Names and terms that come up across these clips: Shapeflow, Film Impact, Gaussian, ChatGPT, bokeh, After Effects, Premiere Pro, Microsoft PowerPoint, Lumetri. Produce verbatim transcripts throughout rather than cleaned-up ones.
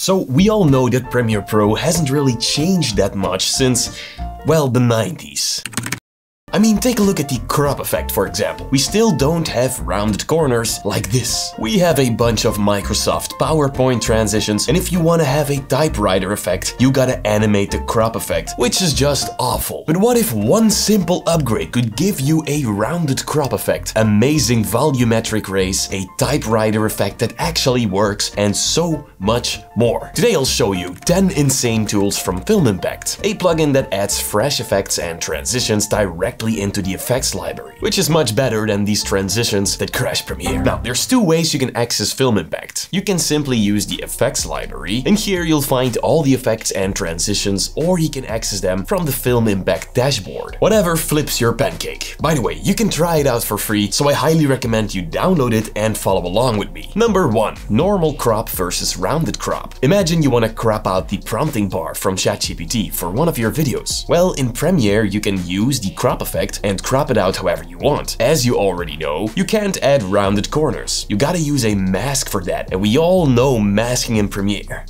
So we all know that Premiere Pro hasn't really changed that much since, well, the nineties. I mean, take a look at the crop effect, for example. We still don't have rounded corners like this. We have a bunch of Microsoft PowerPoint transitions, and if you want to have a typewriter effect, you gotta animate the crop effect, which is just awful. But what if one simple upgrade could give you a rounded crop effect, amazing volumetric rays, a typewriter effect that actually works, and so much more? Today I'll show you ten insane tools from Film Impact, a plugin that adds fresh effects and transitions directly into the effects library, which is much better than these transitions that crash Premiere. Now, there's two ways you can access Film Impact. You can simply use the effects library, and here you'll find all the effects and transitions, or you can access them from the Film Impact dashboard. Whatever flips your pancake. By the way, you can try it out for free, so I highly recommend you download it and follow along with me. Number one, normal crop versus rounded crop. Imagine you want to crop out the prompting bar from ChatGPT for one of your videos. Well, in Premiere, you can use the crop effect effect and crop it out however you want. As you already know, you can't add rounded corners. You gotta use a mask for that, and we all know masking in Premiere.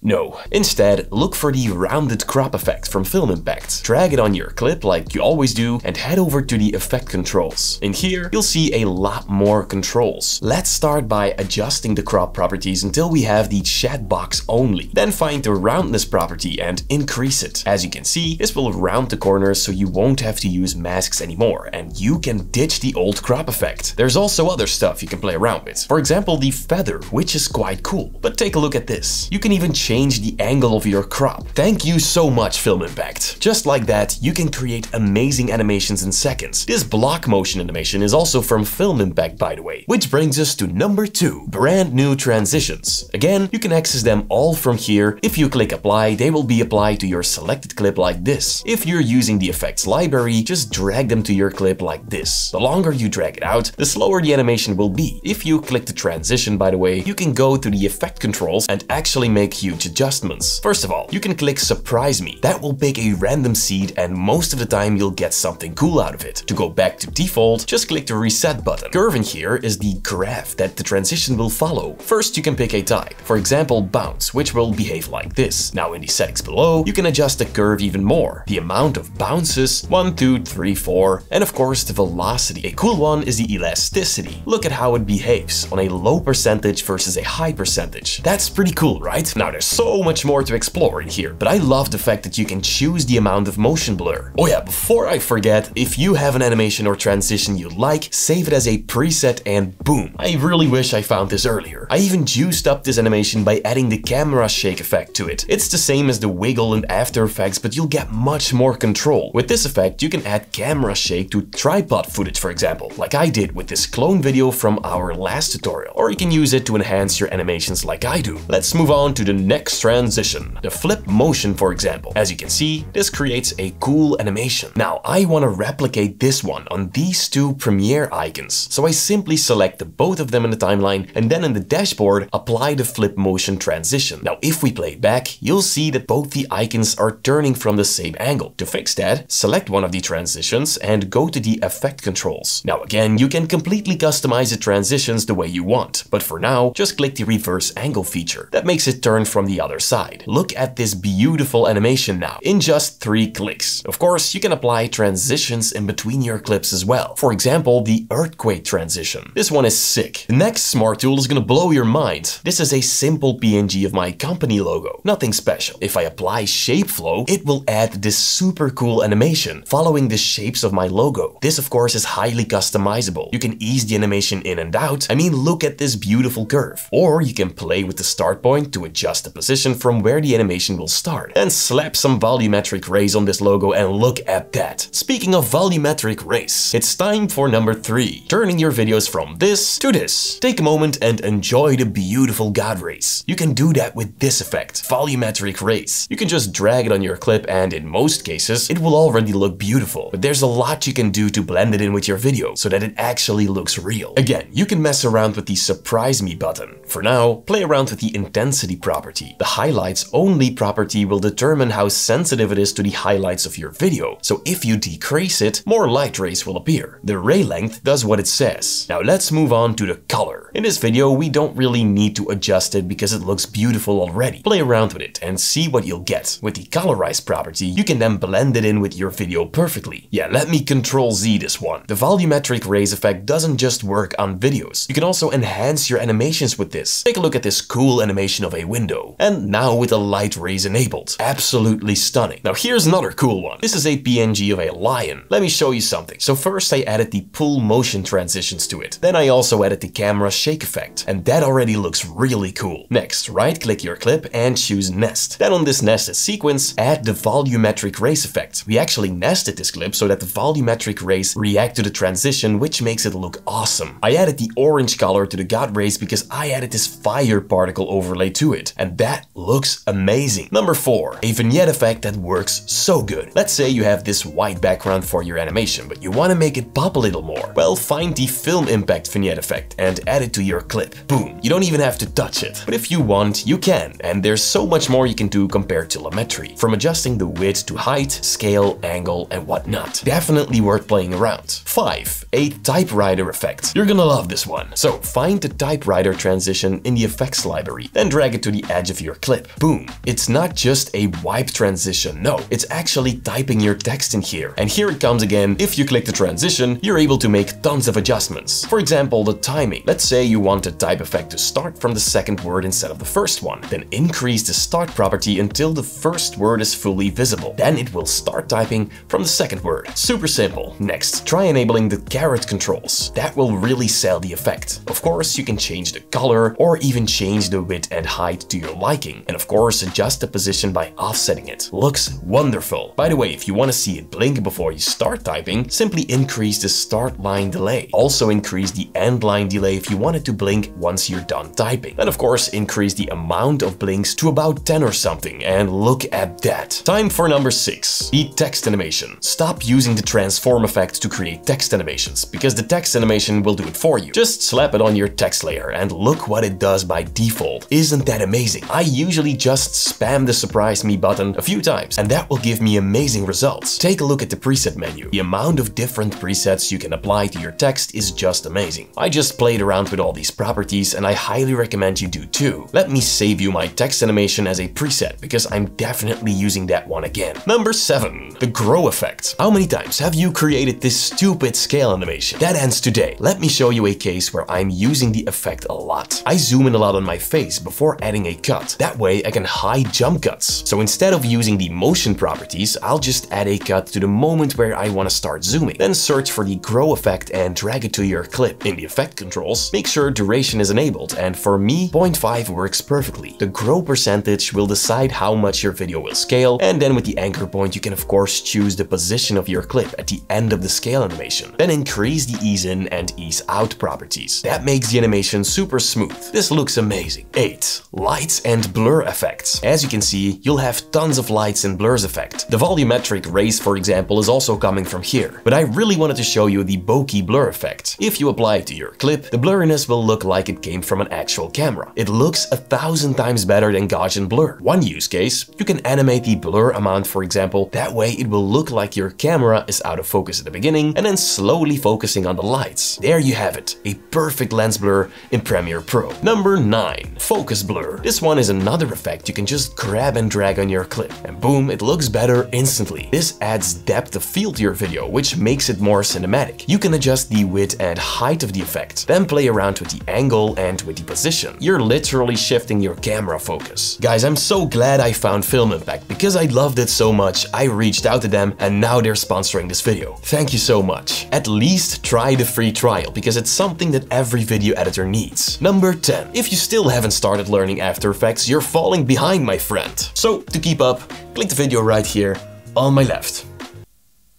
No. Instead, look for the rounded crop effect from Film Impact. Drag it on your clip like you always do and head over to the effect controls. In here, you'll see a lot more controls. Let's start by adjusting the crop properties until we have the chat box only. Then find the roundness property and increase it. As you can see, this will round the corners so you won't have to use masks anymore, and you can ditch the old crop effect. There's also other stuff you can play around with. For example, the feather, which is quite cool. But take a look at this. You can even change Change the angle of your crop. Thank you so much, Film Impact. Just like that, you can create amazing animations in seconds. This block motion animation is also from Film Impact, by the way. Which brings us to number two, brand new transitions. Again, you can access them all from here. If you click apply, they will be applied to your selected clip like this. If you're using the effects library, just drag them to your clip like this. The longer you drag it out, the slower the animation will be. If you click the transition, by the way, you can go to the effect controls and actually make huge adjustments. First of all, you can click Surprise Me. That will pick a random seed and most of the time you'll get something cool out of it. To go back to default, just click the reset button. Curving here is the graph that the transition will follow. First, you can pick a type, for example bounce, which will behave like this. Now in the settings below, you can adjust the curve even more. The amount of bounces, one, two, three, four, and of course the velocity. A cool one is the elasticity. Look at how it behaves on a low percentage versus a high percentage. That's pretty cool, right? Now there's so much more to explore in here, but I love the fact that you can choose the amount of motion blur. Oh yeah, before I forget, if you have an animation or transition you like, save it as a preset and boom. I really wish I found this earlier. I even juiced up this animation by adding the camera shake effect to it. It's the same as the wiggle in After Effects, but you'll get much more control. With this effect, you can add camera shake to tripod footage, for example, like I did with this clone video from our last tutorial. Or you can use it to enhance your animations like I do. Let's move on to the next Next transition, the flip motion, for example. As you can see, this creates a cool animation. Now, I want to replicate this one on these two Premiere icons. So I simply select the both of them in the timeline and then in the dashboard, apply the flip motion transition. Now, if we play back, you'll see that both the icons are turning from the same angle. To fix that, select one of the transitions and go to the effect controls. Now, again, you can completely customize the transitions the way you want. But for now, just click the reverse angle feature. That makes it turn from the other side. Look at this beautiful animation now, in just three clicks. Of course, you can apply transitions in between your clips as well. For example, the earthquake transition. This one is sick. The next smart tool is gonna blow your mind. This is a simple P N G of my company logo. Nothing special. If I apply Shapeflow, it will add this super cool animation, following the shapes of my logo. This, of course, is highly customizable. You can ease the animation in and out. I mean, look at this beautiful curve. Or you can play with the start point to adjust the position from where the animation will start. And slap some volumetric rays on this logo and look at that. Speaking of volumetric rays, it's time for number three, turning your videos from this to this. Take a moment and enjoy the beautiful God rays. You can do that with this effect, volumetric rays. You can just drag it on your clip and in most cases, it will already look beautiful. But there's a lot you can do to blend it in with your video so that it actually looks real. Again, you can mess around with the Surprise Me button. For now, play around with the intensity property. property. The highlights only property will determine how sensitive it is to the highlights of your video. So if you decrease it, more light rays will appear. The ray length does what it says. Now let's move on to the color. In this video, we don't really need to adjust it because it looks beautiful already. Play around with it and see what you'll get. With the colorize property, you can then blend it in with your video perfectly. Yeah, let me control Z this one. The volumetric rays effect doesn't just work on videos. You can also enhance your animations with this. Take a look at this cool animation of a window. And now with the light rays enabled. Absolutely stunning. Now here's another cool one. This is a P N G of a lion. Let me show you something. So first I added the pull motion transitions to it. Then I also added the camera shake effect. And that already looks really cool. Next, right click your clip and choose nest. Then on this nested sequence, add the volumetric rays effect. We actually nested this clip so that the volumetric rays react to the transition, which makes it look awesome. I added the orange color to the god rays because I added this fire particle overlay to it. And that looks amazing. Number four, a vignette effect that works so good. Let's say you have this white background for your animation, but you want to make it pop a little more. Well, find the Film Impact vignette effect and add it to your clip. Boom. You don't even have to touch it. But if you want, you can. And there's so much more you can do compared to Lumetri, from adjusting the width to height, scale, angle, and whatnot. Definitely worth playing around. Five, a typewriter effect. You're gonna love this one. So find the typewriter transition in the effects library, then drag it to the edge of your clip. Boom. It's not just a wipe transition. No, it's actually typing your text in here. And here it comes again. If you click the transition, you're able to make tons of adjustments. For example, the timing. Let's say you want the type effect to start from the second word instead of the first one. Then increase the start property until the first word is fully visible. Then it will start typing from the second word. Super simple. Next, try enabling the caret controls. That will really sell the effect. Of course, you can change the color or even change the width and height to your liking. And of course, adjust the position by offsetting it. Looks wonderful. By the way, if you want to see it blink before you start typing, simply increase the start line delay. Also increase the end line delay if you want it to blink once you're done typing. Then of course, increase the amount of blinks to about ten or something. And look at that. Time for number six, the text animation. Stop using the transform effect to create text animations, because the text animation will do it for you. Just slap it on your text layer and look what it does by default. Isn't that amazing? I usually just spam the surprise me button a few times and that will give me amazing results. Take a look at the preset menu. The amount of different presets you can apply to your text is just amazing. I just played around with all these properties and I highly recommend you do too. Let me save you my text animation as a preset because I'm definitely using that one again. Number seven, the grow effect. How many times have you created this stupid scale animation? That ends today. Let me show you a case where I'm using the effect a lot. I zoom in a lot on my face before adding a cut. That way I can hide jump cuts. So instead of using the motion properties, I'll just add a cut to the moment where I want to start zooming. Then search for the grow effect and drag it to your clip. In the effect controls, make sure duration is enabled. And for me, zero point five works perfectly. The grow percentage will decide how much your video will scale. And then with the anchor point, you can of course choose the position of your clip at the end of the scale animation. Then increase the ease in and ease out properties. That makes the animation super smooth. This looks amazing. Eight, lights and blur effects. As you can see, you'll have tons of lights and blurs effect. The volumetric rays, for example, is also coming from here. But I really wanted to show you the bokeh blur effect. If you apply it to your clip, the blurriness will look like it came from an actual camera. It looks a thousand times better than Gaussian blur. One use case, you can animate the blur amount, for example. That way it will look like your camera is out of focus at the beginning and then slowly focusing on the lights. There you have it, a perfect lens blur in Premiere Pro. Number nine, focus blur. This one is another effect you can just grab and drag on your clip and boom, it looks better instantly. This adds depth of field to your video, which makes it more cinematic. You can adjust the width and height of the effect, then play around with the angle and with the position. You're literally shifting your camera focus. Guys, I'm so glad I found Film Impact because I loved it so much. I reached out to them and now they're sponsoring this video. Thank you so much. At least try the free trial because it's something that every video editor needs. Number ten. If you still haven't started learning After Effects, you're falling behind, my friend. So to keep up, click the video right here on my left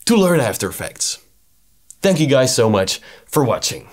to learn After Effects. Thank you guys so much for watching.